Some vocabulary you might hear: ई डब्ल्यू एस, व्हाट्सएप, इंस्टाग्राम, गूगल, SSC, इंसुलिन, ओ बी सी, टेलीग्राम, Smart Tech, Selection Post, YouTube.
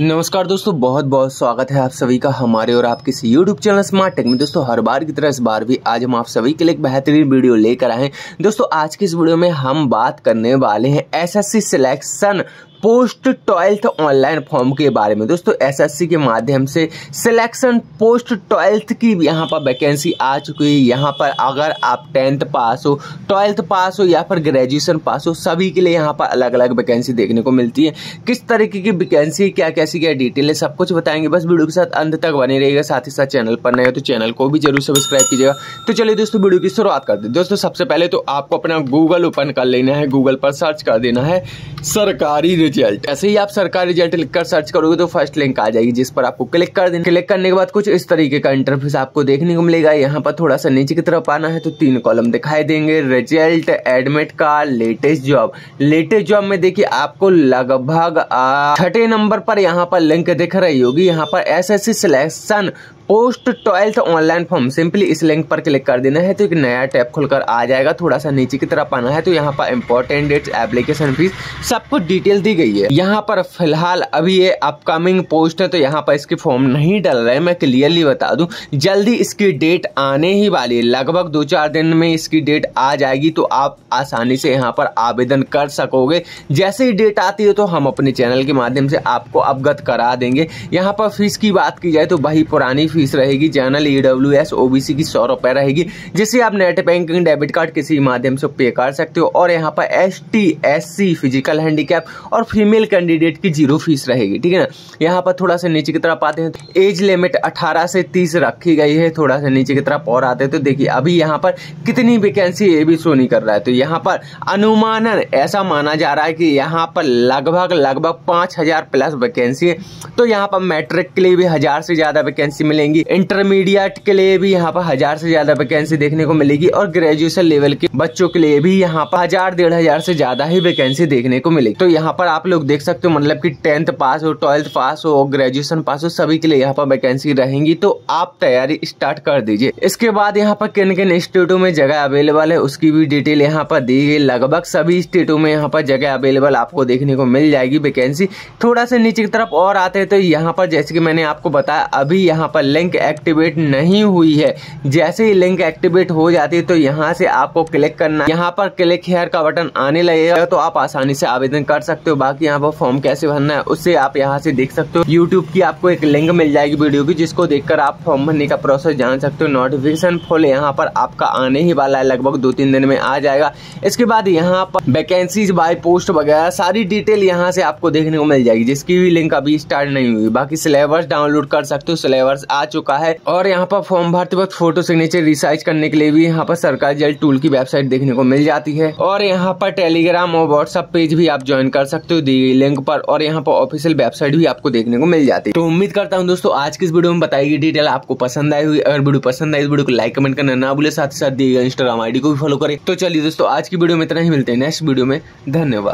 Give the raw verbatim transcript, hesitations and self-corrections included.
नमस्कार दोस्तों, बहुत बहुत स्वागत है आप सभी का हमारे और आपके इस YouTube चैनल स्मार्ट टेक में। दोस्तों हर बार की तरह इस बार भी आज हम आप सभी के लिए एक बेहतरीन वीडियो लेकर आए हैं। दोस्तों आज की इस वीडियो में हम बात करने वाले हैं S S C selection post twelfth online form के बारे में। दोस्तों एस एस सी के माध्यम से सिलेक्शन पोस्ट ट्वेल्थ की यहाँ पर वैकेंसी आ चुकी है। यहाँ पर अगर आप टेंथ पास हो, ट्वेल्थ पास हो या फिर ग्रेजुएशन पास हो, सभी के लिए यहाँ पर अलग अलग वैकेंसी देखने को मिलती है। किस तरीके की वैकेंसी, क्या कैसी क्या डिटेल है, सब कुछ बताएंगे। बस वीडियो के साथ अंत तक बने रहिएगा। साथ ही साथ चैनल पर नए हो तो चैनल को भी जरूर सब्सक्राइब कीजिएगा। तो चलिए दोस्तों वीडियो की शुरुआत करते हैं। दोस्तों सबसे पहले तो आपको अपना गूगल ओपन कर लेना है, गूगल पर सर्च कर देना है सरकारी रिजल्ट। ऐसे ही आप सरकारी रिजल्ट लिखकर सर्च करोगे तो फर्स्ट लिंक आ जाएगी, जिस पर आपको क्लिक कर देना। क्लिक करने के बाद कुछ इस तरीके का इंटरफेस आपको देखने को मिलेगा। यहाँ पर थोड़ा सा नीचे की तरफ आना है तो तीन कॉलम दिखाई देंगे, result, admit card, latest job. Latest job में देखिए आपको लगभग छठे नंबर पर यहाँ पर लिंक दिख रही होगी। यहाँ पर S S C selection post twelfth online form, simply इस लिंक पर क्लिक कर देना है तो एक नया टैब खुलकर आ जाएगा। थोड़ा सा नीचे की तरफ आना है तो यहाँ पर इंपॉर्टेंट डेट्स, एप्लीकेशन फीस, सब कुछ डिटेल दी गई है। यहाँ पर फिलहाल अभी ये अपकमिंग पोस्ट है तो यहाँ पर इसकी फॉर्म नहीं डल रहे। मैं क्लियरली बता दूं, जल्दी इसकी डेट आने ही वाली है, लगभग दो चार दिन में इसकी डेट आ जाएगी तो आप आसानी से यहाँ पर आवेदन कर सकोगे। जैसे ही डेट आती है तो हम अपने चैनल के माध्यम से आपको अवगत करा देंगे। यहाँ पर फीस की बात की जाए तो वही पुरानी फीस रहेगी, general, ई डब्ल्यू एस, ओ बी सी की सौ रुपए रहेगी, जिसे आप नेट बैंकिंग, डेबिट कार्ड किसी माध्यम से पे कर सकते हो। और यहाँ पर S T, S C, physical handicap और फीमेल कैंडिडेट की जीरो फीस रहेगी, ठीक है ना। यहाँ पर थोड़ा सा नीचे की तरफ आते हैं, एज लिमिट अठारह से तीस रखी गई है। थोड़ा सा नीचे की तरफ और आते हैं तो देखिए अभी यहाँ पर कितनी वैकेंसी ये भी शो नहीं कर रहा है। तो यहाँ पर अनुमानन ऐसा माना जा रहा है कि यहाँ पर लगभग लगभग पांच हजार प्लस वैकेंसी है। तो यहाँ पर मैट्रिक के लिए भी हजार से ज्यादा वैकेंसी मिले, इंटरमीडिएट के लिए भी यहाँ पर हजार से ज्यादा वैकेंसी देखने को मिलेगी और ग्रेजुएशन लेवल के बच्चों के लिए भी यहाँ पर हजार डेढ़ हजार से ज्यादा ही वैकेंसी देखने को मिलेगी। तो यहाँ पर आप लोग देख सकते हो, मतलब कि टेंथ पास हो, ट्वेल्थ पास हो, ग्रेजुएशन पास हो, सभी के लिए यहाँ पर वैकेंसी रहेंगी। तो आप तैयारी स्टार्ट कर दीजिए। इसके बाद यहाँ पर किन किन स्टेटों में जगह अवेलेबल है उसकी भी डिटेल यहाँ पर दी गई। लगभग सभी स्टेटों में यहाँ पर जगह अवेलेबल आपको देखने को मिल जाएगी वैकेंसी। थोड़ा सा नीचे की तरफ और आते हैं तो यहाँ पर जैसे कि मैंने आपको बताया अभी यहाँ पर लिंक एक्टिवेट नहीं हुई है। जैसे ही लिंक एक्टिवेट हो जाती है तो यहाँ से आपको क्लिक करना है, यहाँ पर क्लिक हेयर का बटन आने लगेगा तो आप आसानी से आवेदन कर सकते हो। बाकी यहाँ पर फॉर्म कैसे भरना है उससे आप यहाँ से देख सकते हो। यूट्यूब की आपको एक लिंक मिल जाएगी वीडियो की, जिसको देखकर आप फॉर्म भरने का प्रोसेस जान सकते हो। नोटिफिकेशन फुल यहाँ पर आपका आने ही वाला है, लगभग दो तीन दिन में आ जाएगा। इसके बाद यहाँ पर वैकेंसीज बाय पोस्ट वगैरह सारी डिटेल यहाँ से आपको देखने को मिल जाएगी, जिसकी भी लिंक अभी स्टार्ट नहीं हुई। बाकी सिलेबस डाउनलोड कर सकते हो, सिलेबस आ चुका है। और यहाँ पर फॉर्म भरते वक्त फोटो, सिग्नेचर, रिसाइज करने के लिए भी यहाँ पर सरकारी जल टूल की वेबसाइट देखने को मिल जाती है। और यहाँ पर टेलीग्राम और व्हाट्सएप पेज भी आप ज्वाइन कर सकते हो दी गई लिंक पर। और यहाँ पर ऑफिशियल वेबसाइट भी आपको देखने को मिल जाती है। तो उम्मीद करता हूँ दोस्तों आज की इस वीडियो में बताई गई डिटेल आपको पसंद आई हुई। अगर वीडियो पसंद आई, इस वीडियो को लाइक कमेंट करना ना भूले, साथ ही साथ दी गई इंस्टाग्राम आई डी को भी फॉलो करें। तो चलिए दोस्तों आज की वीडियो में इतना ही, मिलते हैं नेक्स्ट वीडियो में। धन्यवाद।